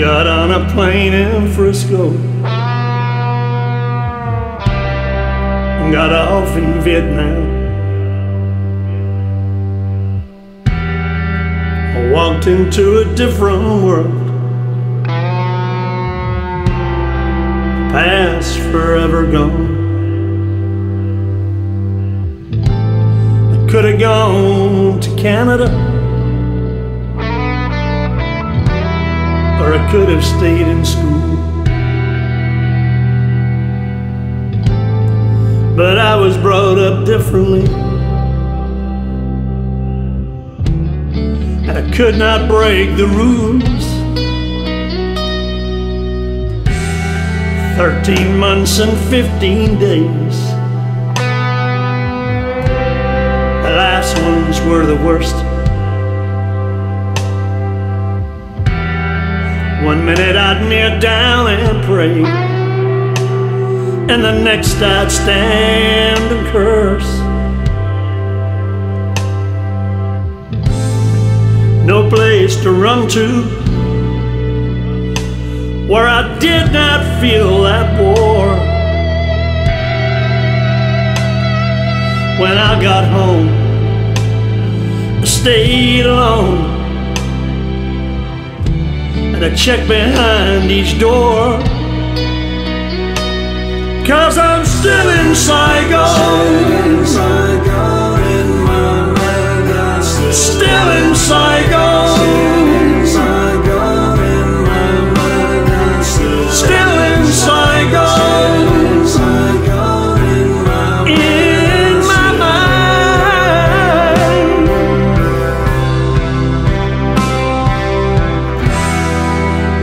Got on a plane in Frisco, and got off in Vietnam. I walked into a different world, the past forever gone. I could have gone to Canada, or I could have stayed in school, but I was brought up differently, and I could not break the rules. 13 months and 15 days, the last ones were the worst. 1 minute I'd kneel down and pray, and the next I'd stand and curse. No place to run to where I did not feel that war. When I got home, I stayed alone, and I check behind each door, 'cause I'm still in Saigon. Still in Saigon. Still in Saigon. In my mind.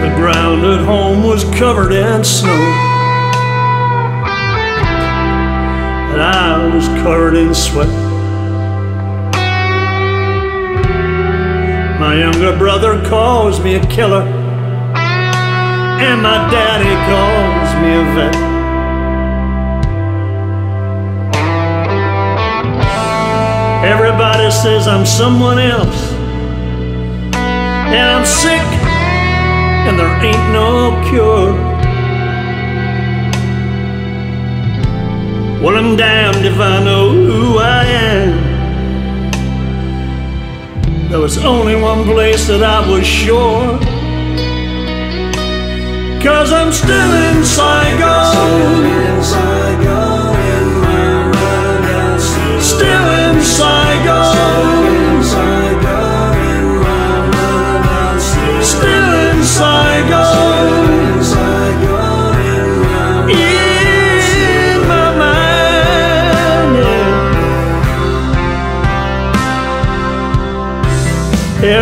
The ground at home was covered in snow, and I was covered in sweat. My younger brother calls me a killer, and my daddy calls me a vet. Everybody says I'm someone else, and I'm sick, and there ain't no cure. Well, I'm damned if I know who I am. There was only one place that I was sure, 'cause I'm still in Saigon. Still in Saigon. Still in Saigon.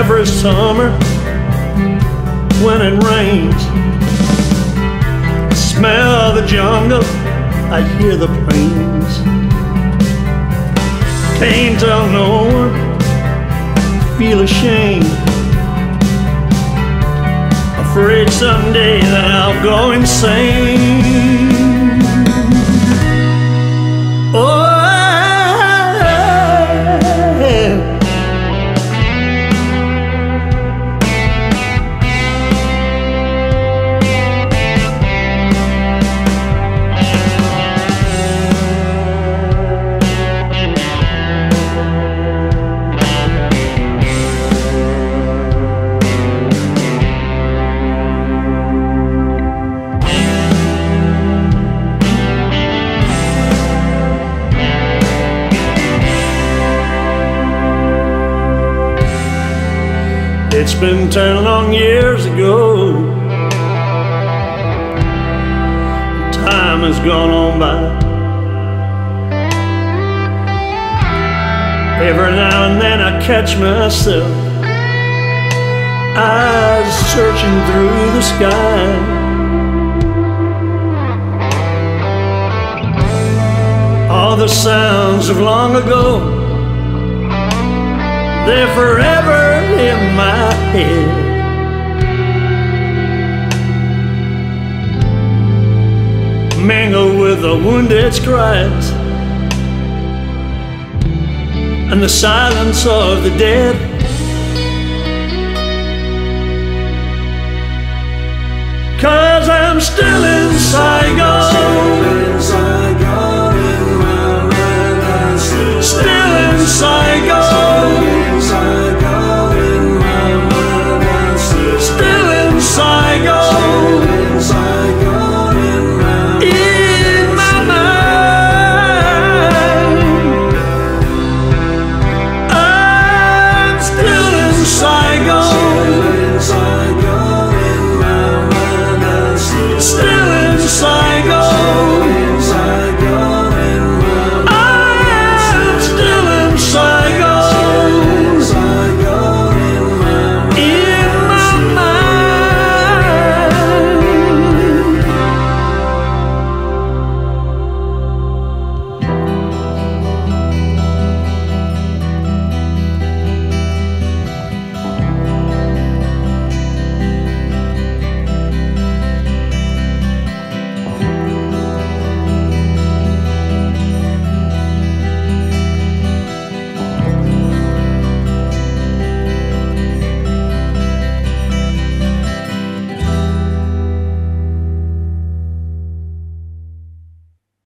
Every summer when it rains, I smell the jungle, I hear the plains. Can't tell no one, I feel ashamed, afraid someday that I'll go insane. Oh, it's been 10 long years ago, time has gone on by. Every now and then I catch myself, eyes searching through the sky. All the sounds of long ago, they're forever in my head, mingle with the wounded's cries and the silence of the dead. 'Cause I'm still in Saigon. Still in Saigon.